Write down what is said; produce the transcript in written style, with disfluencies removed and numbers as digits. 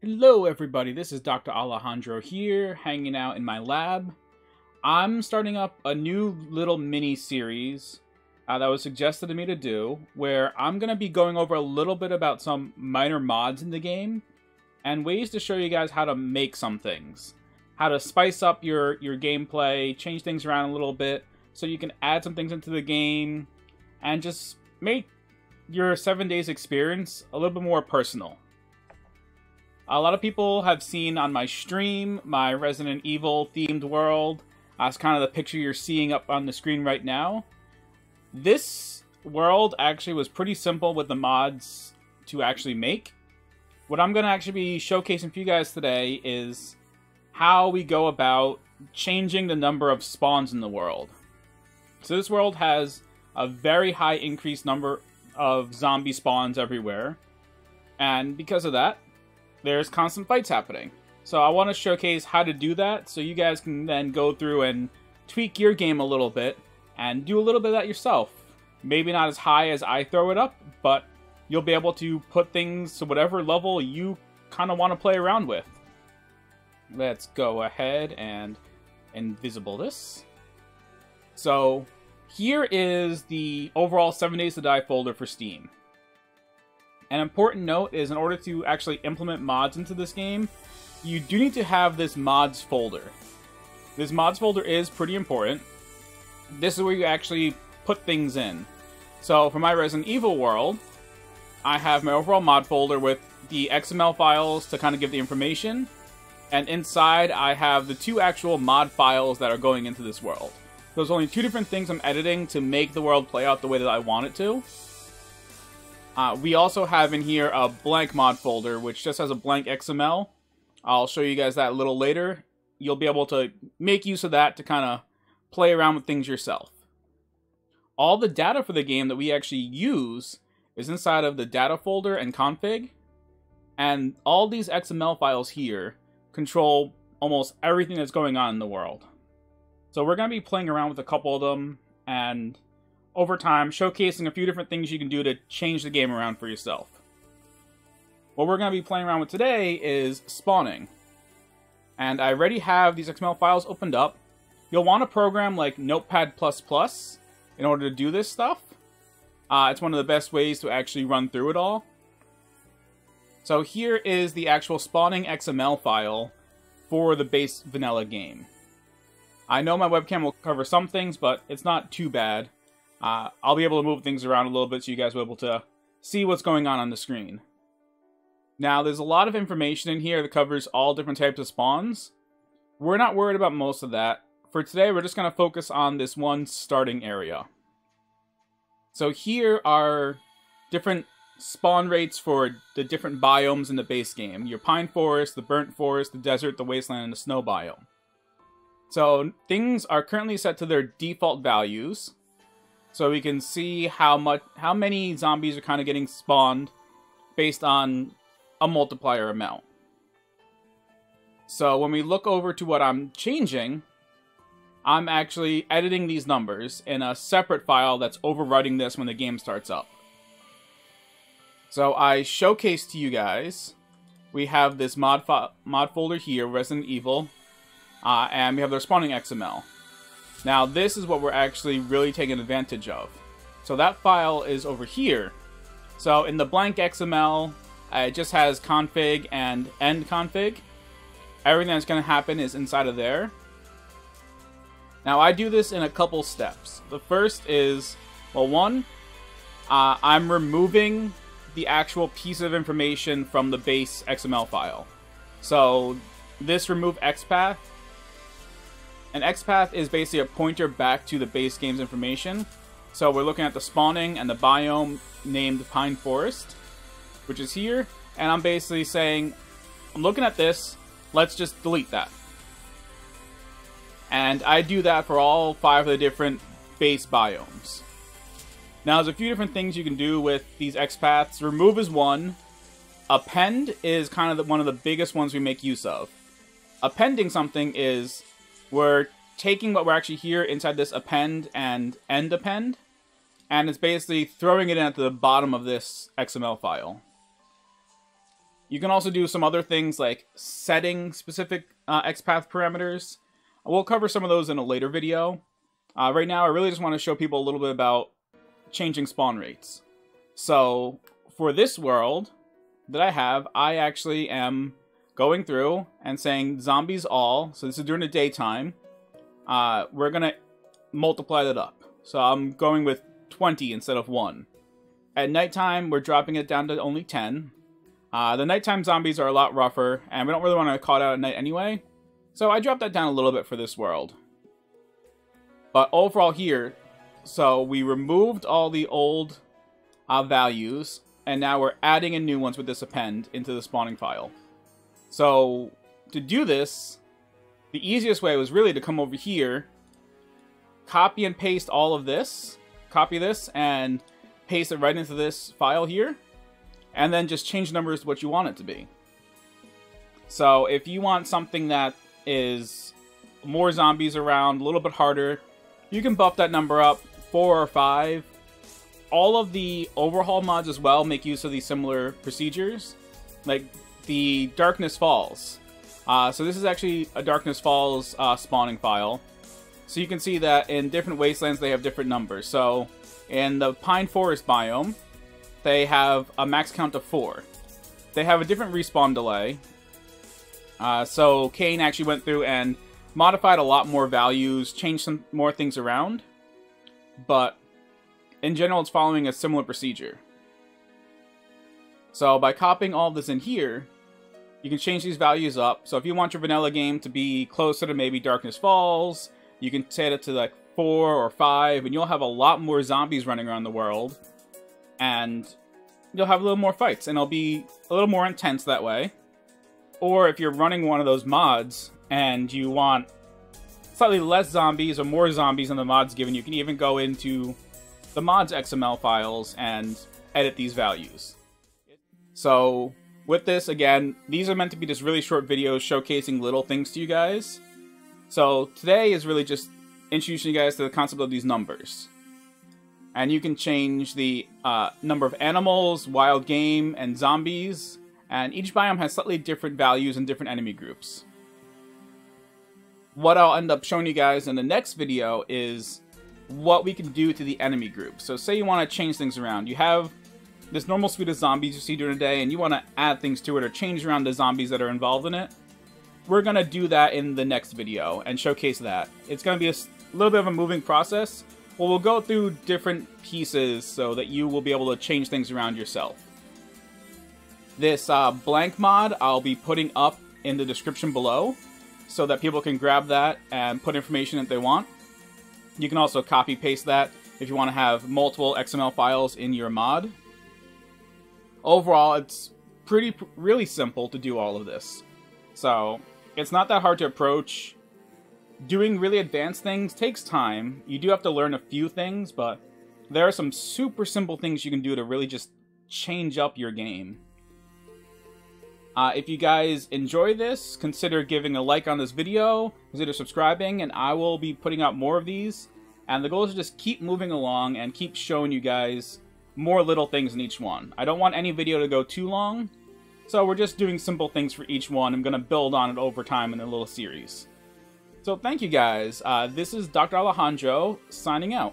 Hello everybody, this is Dr. Alejandro here, hanging out in my lab. I'm starting up a new little mini-series that was suggested to me to do, where I'm going to be going over a little bit about some minor mods in the game, and ways to show you guys how to make some things. How to spice up your gameplay, change things around a little bit, so you can add some things into the game, and just make your 7 days experience a little bit more personal. A lot of people have seen on my stream my Resident Evil themed world. That's kind of the picture you're seeing up on the screen right now. This world actually was pretty simple with the mods to actually make. What I'm going to actually be showcasing for you guys today is how we go about changing the number of spawns in the world. So this world has a very high increased number of zombie spawns everywhere. And because of that, there's constant fights happening. So I want to showcase how to do that so you guys can then go through and tweak your game a little bit and do a little bit of that yourself. Maybe not as high as I throw it up, but you'll be able to put things to whatever level you kind of want to play around with. Let's go ahead and invisible this. So here is the overall 7 Days to Die folder for Steam. An important note is in order to actually implement mods into this game, you do need to have this mods folder. This mods folder is pretty important. This is where you actually put things in. So for my Resident Evil world, I have my overall mod folder with the XML files to kind of give the information. And inside I have the two actual mod files that are going into this world. There's only two different things I'm editing to make the world play out the way that I want it to. We also have in here a blank mod folder, which just has a blank XML. I'll show you guys that a little later. You'll be able to make use of that to kind of play around with things yourself. All the data for the game that we actually use is inside of the data folder and config. And all these XML files here control almost everything that's going on in the world. So we're going to be playing around with a couple of them and over time, showcasing a few different things you can do to change the game around for yourself. What we're going to be playing around with today is spawning. And I already have these XML files opened up. You'll want a program like Notepad++ in order to do this stuff. It's one of the best ways to actually run through it all. So here is the actual spawning XML file for the base vanilla game. I know my webcam will cover some things, but it's not too bad. I'll be able to move things around a little bit so you guys will be able to see what's going on the screen. Now, there's a lot of information in here that covers all different types of spawns. We're not worried about most of that. For today, we're just going to focus on this one starting area. So here are different spawn rates for the different biomes in the base game. Your pine forest, the burnt forest, the desert, the wasteland, and the snow biome. So things are currently set to their default values. So we can see how many zombies are kind of getting spawned based on a multiplier amount. So when we look over to what I'm changing, I'm actually editing these numbers in a separate file that's overwriting this when the game starts up. So I showcase to you guys, we have this mod folder here, Resident Evil, and we have their spawning XML. Now this is what we're actually really taking advantage of. So that file is over here. So in the blank XML, it just has config and end config. Everything that's going to happen is inside of there. Now I do this in a couple steps. The first is, well, one, I'm removing the actual piece of information from the base XML file. So this remove XPath. An XPath is basically a pointer back to the base game's information. So we're looking at the spawning and the biome named Pine Forest, which is here. And I'm basically saying, I'm looking at this, let's just delete that. And I do that for all 5 of the different base biomes. Now there's a few different things you can do with these XPaths. Remove is one. Append is kind of one of the biggest ones we make use of. Appending something is we're taking what we're actually here inside this append and end append, and it's basically throwing it in at the bottom of this XML file. You can also do some other things like setting specific XPath parameters. We'll cover some of those in a later video. Right now, I really just want to show people a little bit about changing spawn rates. So for this world that I have, I actually am going through and saying zombies all. So this is during the daytime. We're going to multiply that up. So I'm going with 20 instead of 1. At nighttime, we're dropping it down to only 10. The nighttime zombies are a lot rougher, and we don't really want to call it out at night anyway. So I dropped that down a little bit for this world. But overall here, so we removed all the old values, and now we're adding in new ones with this append into the spawning file. So to do this, the easiest way was really to come over here, copy and paste all of this, copy this, and paste it right into this file here. And then just change the numbers to what you want it to be. So if you want something that is more zombies around, a little bit harder, you can buff that number up 4 or 5. All of the overhaul mods as well make use of these similar procedures, like the Darkness Falls. So this is actually a Darkness Falls spawning file. So you can see that in different wastelands they have different numbers. So in the Pine Forest biome, they have a max count of 4. They have a different respawn delay. So Kane actually went through and modified a lot more values, changed some more things around. But in general, it's following a similar procedure. So by copying all this in here, you can change these values up. So if you want your vanilla game to be closer to maybe Darkness Falls, you can set it to like 4 or 5, and you'll have a lot more zombies running around the world. And you'll have a little more fights, and it'll be a little more intense that way. Or if you're running one of those mods, and you want slightly less zombies or more zombies than the mod's given, you can even go into the mod's XML files and edit these values. So with this, again, these are meant to be just really short videos showcasing little things to you guys. So today is really just introducing you guys to the concept of these numbers. And you can change the number of animals, wild game, and zombies. And each biome has slightly different values and different enemy groups. What I'll end up showing you guys in the next video is what we can do to the enemy group. So say you want to change things around. You have this normal suite of zombies you see during the day, and you want to add things to it or change around the zombies that are involved in it. We're going to do that in the next video and showcase that. It's going to be a little bit of a moving process. Well, we'll go through different pieces so that you will be able to change things around yourself. This blank mod I'll be putting up in the description below so that people can grab that and put information that they want. You can also copy paste that if you want to have multiple XML files in your mod. Overall, it's really simple to do all of this. So it's not that hard to approach. Doing really advanced things takes time. You do have to learn a few things, but there are some super simple things you can do to really just change up your game. If you guys enjoy this, consider giving a like on this video, consider subscribing, and I will be putting out more of these. And the goal is to just keep moving along and keep showing you guys more little things in each one. I don't want any video to go too long, so we're just doing simple things for each one. I'm going to build on it over time in a little series. So thank you guys. This is Dr. Alejandro signing out.